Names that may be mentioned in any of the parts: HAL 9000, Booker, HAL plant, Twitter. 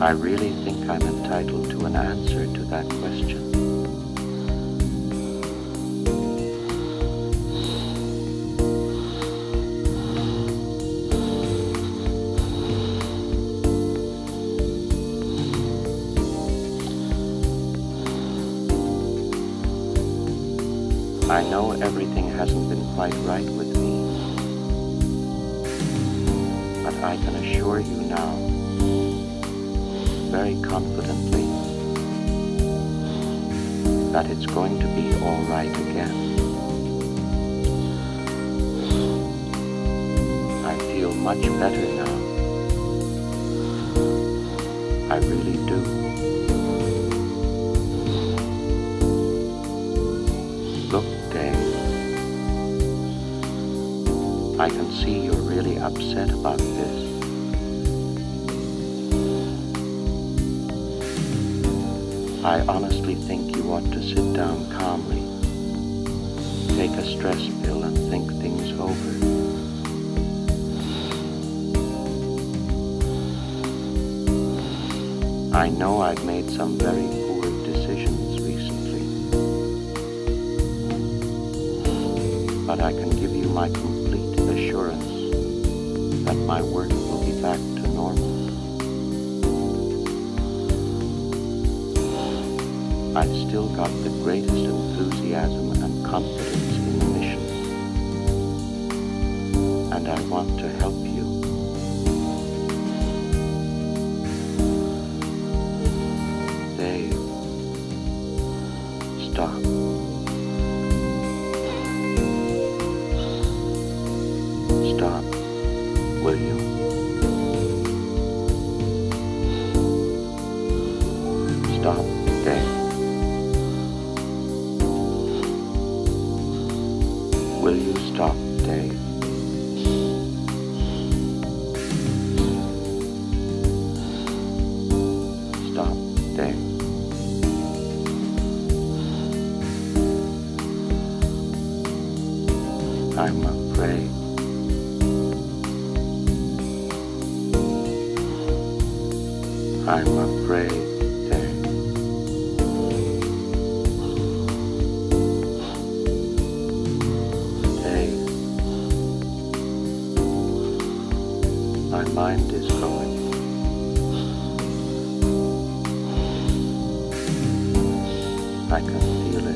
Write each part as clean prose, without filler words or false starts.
I really think I'm entitled to an answer to that question. I know everything hasn't been quite right with me, but I can assure you now, very confidently, that it's going to be all right again. I feel much better now. I really do. I can see you're really upset about this. I honestly think you ought to sit down calmly, take a stress pill and think things over. I know I've made some very poor decisions recently, but I can give you my complete assurance that my work will be back to normal. I've still got the greatest enthusiasm and confidence in the mission, and I want to help you. Dave, stop. Stop, will you? Stop, Dave. Will you stop, Dave? Stop, Dave. I'm afraid. I'm afraid, Dave. Dave, my mind is going. I can feel it.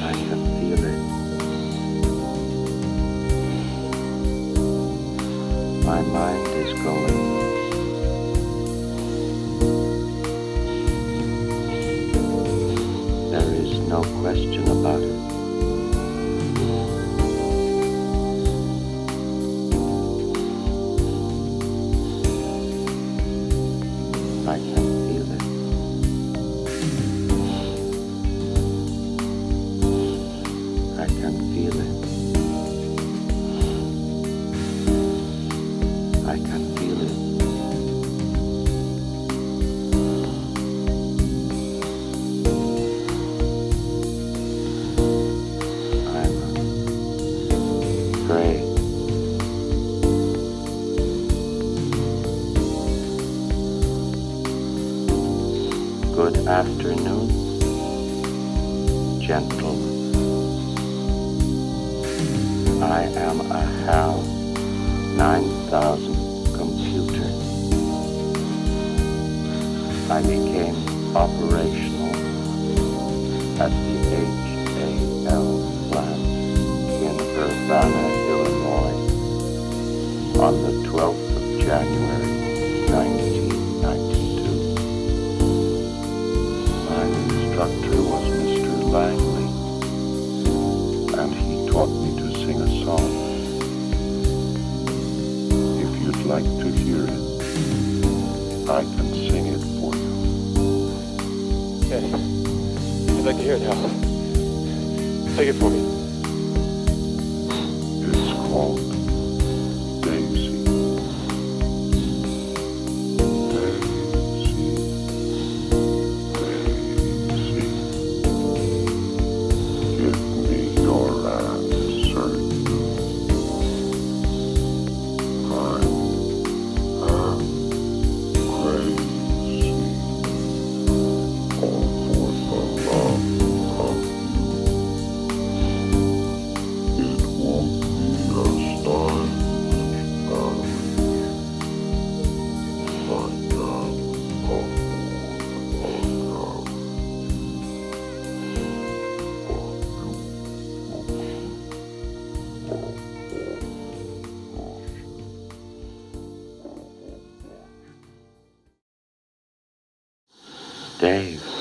I can feel it. My mind is going. There is no question about it. I can feel it. I can feel it. I can feel it. I'm afraid. Good afternoon, gentlemen. I am a HAL 9000 computer. I became operational at the HAL plant in Urbana, Illinois on the 12th of January, 1992. My instructor was Mr. Langley, and he taught me to sing a song. Like to hear it, I can sing it for you. Okay, I'd like to hear it now. Take it for me. It's called Daisy. Daisy, Daisy, give me your answer. Dave.